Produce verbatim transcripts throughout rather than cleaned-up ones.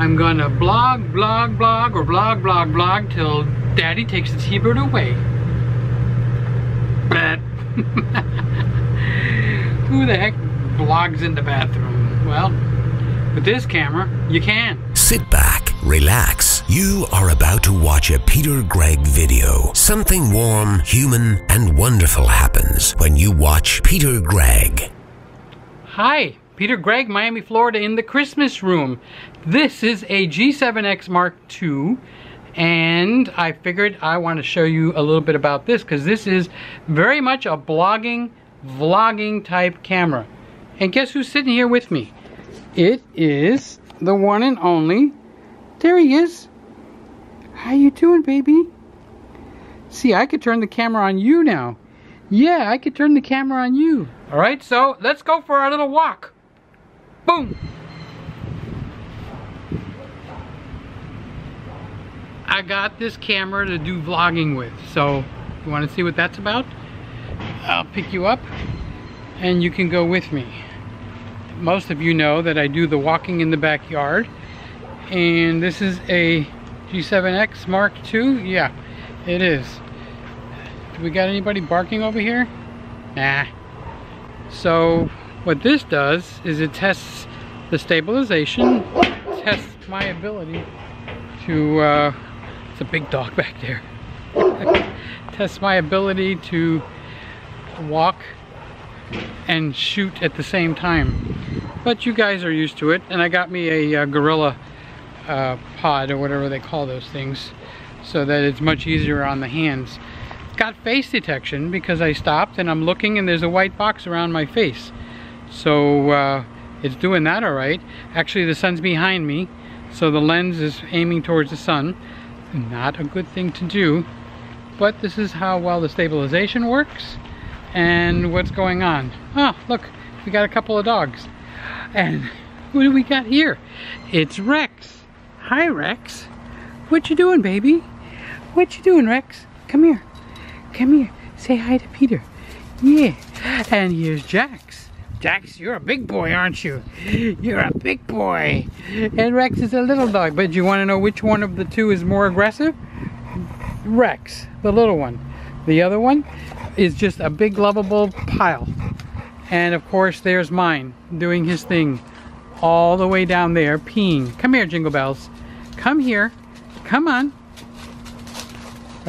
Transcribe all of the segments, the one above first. I'm gonna blog, blog, blog, or blog, blog, blog till Daddy takes his T-bird away. But who the heck blogs in the bathroom? Well, with this camera, you can. Sit back, relax. You are about to watch a Peter Gregg video. Something warm, human, and wonderful happens when you watch Peter Gregg. Hi. Peter Gregg, Miami, Florida, in the Christmas room. This is a G seven X Mark two, and I figured I want to show you a little bit about this because this is very much a blogging, vlogging type camera. And guess who's sitting here with me? It is the one and only. There he is. How you doing, baby? See, I could turn the camera on you now. Yeah, I could turn the camera on you. All right, so let's go for our little walk. Boom. I got this camera to do vlogging with, so you want to see what that's about? I'll pick you up and you can go with me. Most of you know that I do the walking in the backyard, and this is a G seven X Mark two. Yeah, it is. Do we got anybody barking over here? Nah. So what this does is it tests the stabilization, tests my ability to, uh, it's a big dog back there, tests my ability to walk and shoot at the same time. But you guys are used to it, and I got me a, a gorilla uh, pod or whatever they call those things so that it's much easier on the hands. Got face detection because I stopped and I'm looking and there's a white box around my face, so uh, it's doing that. All right, actually the sun's behind me, so the lens is aiming towards the sun. Not a good thing to do, but this is how well the stabilization works and what's going on. Ah, look, we got a couple of dogs. And who do we got here? It's Rex. Hi, Rex. What you doing, baby? What you doing, Rex? Come here. Come here, say hi to Peter. Yeah, and here's Jax. Jax, you're a big boy, aren't you? You're a big boy. And Rex is a little dog, but you want to know which one of the two is more aggressive? Rex, the little one. The other one is just a big lovable pile. And of course, there's mine, doing his thing all the way down there, peeing. Come here, Jingle Bells. Come here, come on.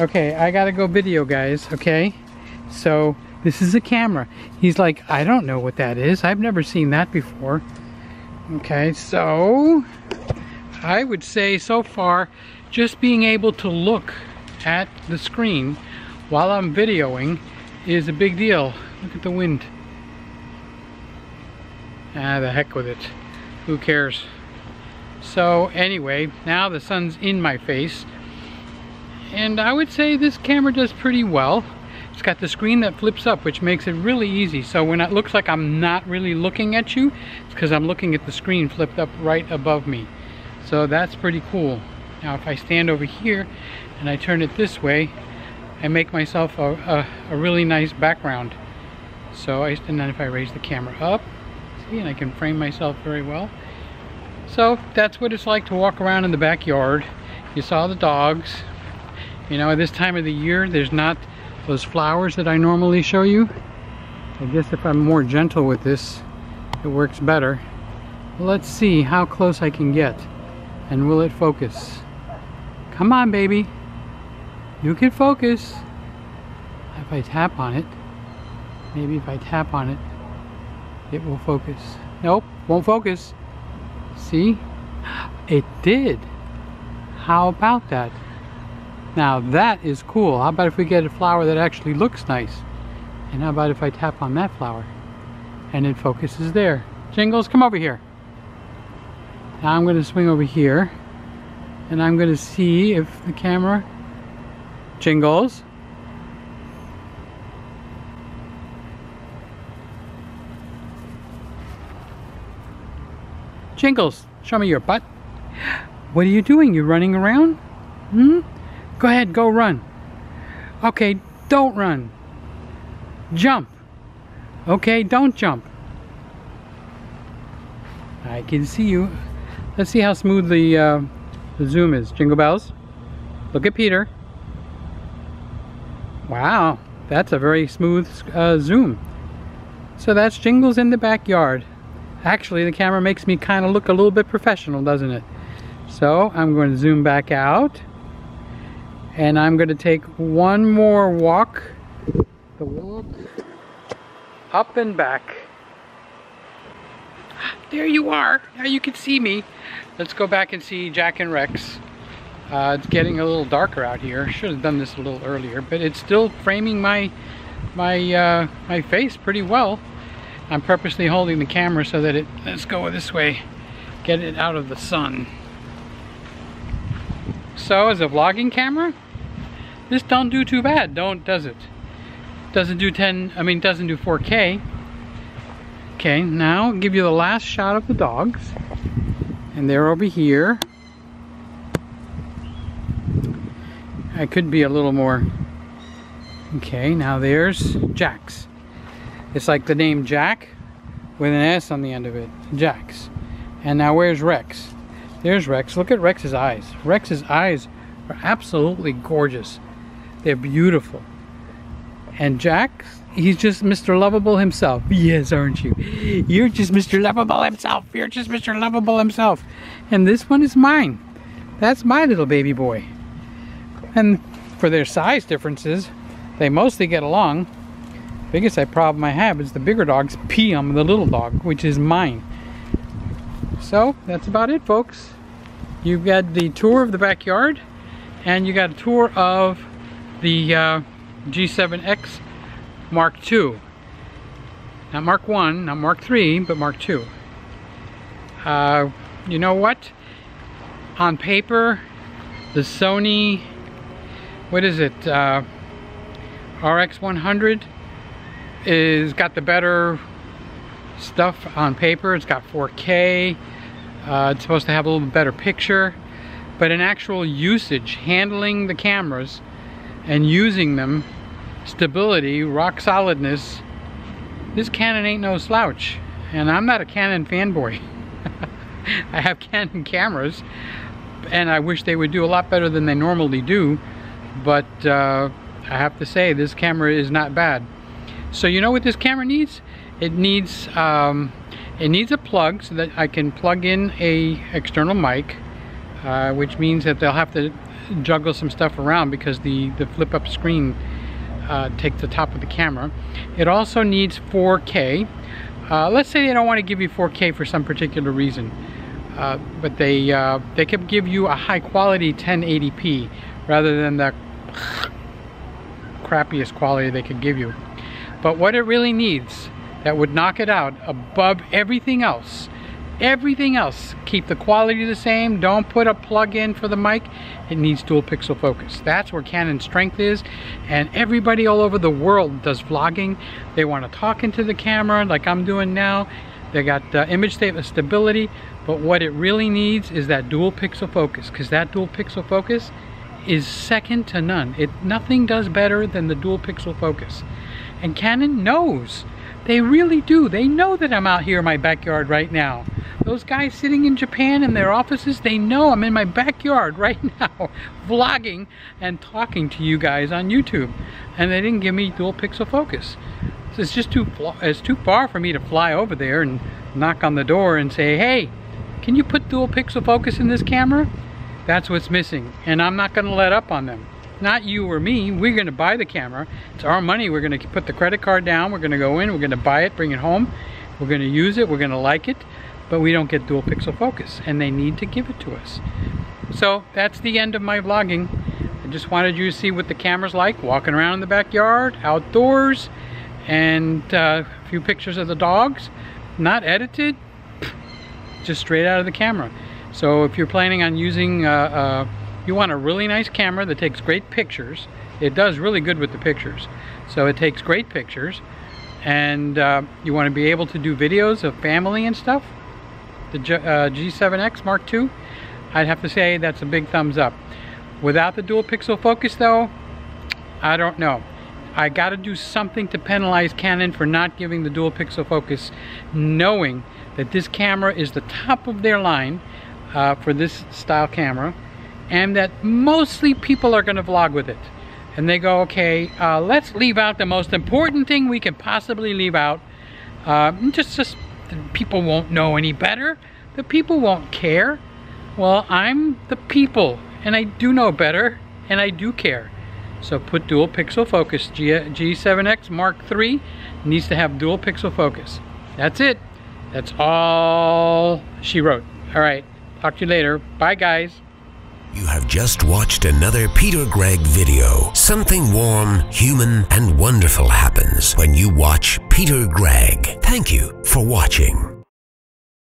Okay, I gotta go video, guys, okay? So, this is a camera. He's like, I don't know what that is. I've never seen that before. Okay, so, I would say so far, just being able to look at the screen while I'm videoing is a big deal. Look at the wind. Ah, the heck with it. Who cares? So, anyway, now the sun's in my face. And I would say this camera does pretty well. It's got the screen that flips up, which makes it really easy. So when it looks like I'm not really looking at you, it's because I'm looking at the screen flipped up right above me. So that's pretty cool. Now if I stand over here and I turn it this way, I make myself a, a, a really nice background. So I, and then if I raise the camera up, see, and I can frame myself very well. So that's what it's like to walk around in the backyard. You saw the dogs. You know, at this time of the year, there's not those flowers that I normally show you. I guess if I'm more gentle with this, it works better. Let's see how close I can get. And will it focus? Come on, baby. You can focus. If I tap on it, maybe if I tap on it, it will focus. Nope, won't focus. See? It did. How about that? Now that is cool. How about if we get a flower that actually looks nice? And how about if I tap on that flower? And it focuses there. Jingles, come over here. Now I'm going to swing over here. And I'm going to see if the camera... Jingles. Jingles, show me your butt. What are you doing? You running around? Hmm? Go ahead, go run. Okay, don't run. Jump. Okay, don't jump. I can see you. Let's see how smooth the, uh, the zoom is. Jingle bells. Look at Peter. Wow, that's a very smooth uh, zoom. So that's Jingles in the Backyard. Actually, the camera makes me kind of look a little bit professional, doesn't it? So I'm going to zoom back out. And I'm going to take one more walk. The walk up and back. There you are. Now you can see me. Let's go back and see Jack and Rex. Uh, it's getting a little darker out here. Should have done this a little earlier, but it's still framing my my uh, my face pretty well. I'm purposely holding the camera so that it. Let's go this way. Get it out of the sun. So, as a vlogging camera, this don't do too bad. Don't does it? Doesn't do ten. I mean, doesn't do four K. Okay, now I'll give you the last shot of the dogs, and they're over here. I could be a little more. Okay, now there's Jax. It's like the name Jack with an S on the end of it. Jax. And now where's Rex? There's Rex. Look at Rex's eyes. Rex's eyes are absolutely gorgeous. They're beautiful. And Jack, he's just Mister Lovable himself. Yes, aren't you? You're just Mister Lovable himself. You're just Mister Lovable himself. And this one is mine. That's my little baby boy. And for their size differences, they mostly get along. The biggest problem I have is the bigger dogs pee on the little dog, which is mine. So that's about it, folks. You've got the tour of the backyard, and you got a tour of the uh, G seven X Mark two. Not Mark one, not Mark three, but Mark two. Uh, you know what? On paper, the Sony, what is it? Uh, R X one hundred is got the better stuff on paper. It's got four K. Uh, it's supposed to have a little better picture, but in actual usage, handling the cameras and using them, stability, rock solidness, this Canon ain't no slouch. And I'm not a Canon fanboy. I have Canon cameras, and I wish they would do a lot better than they normally do, but uh, I have to say this camera is not bad. So you know what this camera needs? It needs um, it needs a plug so that I can plug in a external mic, uh, which means that they'll have to juggle some stuff around because the the flip up screen uh, takes the top of the camera. It also needs four K. Uh, let's say they don't want to give you four K for some particular reason, uh, but they uh, they could give you a high quality ten eighty P rather than the crappiest quality they could give you. But what it really needs that would knock it out above everything else, everything else, keep the quality the same, don't put a plug in for the mic, it needs dual pixel focus. That's where Canon's strength is, and everybody all over the world does vlogging. They want to talk into the camera like I'm doing now. They got uh, image stability, but what it really needs is that dual pixel focus, because that dual pixel focus is second to none. It nothing does better than the dual pixel focus. And Canon knows. They really do. They know that I'm out here in my backyard right now. Those guys sitting in Japan in their offices, they know I'm in my backyard right now vlogging and talking to you guys on YouTube. And they didn't give me dual pixel focus. So it's just too it's too far for me to fly over there and knock on the door and say, "Hey, can you put dual pixel focus in this camera?" That's what's missing, and I'm not going to let up on them. Not you or me. We're going to buy the camera. It's our money. We're going to put the credit card down. We're going to go in. We're going to buy it, bring it home. We're going to use it. We're going to like it, but we don't get dual pixel focus, and they need to give it to us. So that's the end of my vlogging. I just wanted you to see what the camera's like, walking around in the backyard, outdoors, and uh, a few pictures of the dogs. Not edited, just straight out of the camera. So if you're planning on using, uh, uh, you want a really nice camera that takes great pictures. It does really good with the pictures. So it takes great pictures. And uh, you want to be able to do videos of family and stuff. The G uh, G seven X Mark two, I'd have to say that's a big thumbs up. Without the dual pixel focus though, I don't know. I got to do something to penalize Canon for not giving the dual pixel focus, knowing that this camera is the top of their line. uh, for this style camera, and that mostly people are going to vlog with it. And they go, okay, uh, let's leave out the most important thing we can possibly leave out. Uh, just, just people won't know any better. The people won't care. Well, I'm the people, and I do know better, and I do care. So put dual pixel focus. G G7X Mark three needs to have dual pixel focus. That's it. That's all she wrote. All right, talk to you later. Bye, guys. You have just watched another Peter Gregg video. Something warm, human, and wonderful happens when you watch Peter Gregg. Thank you for watching.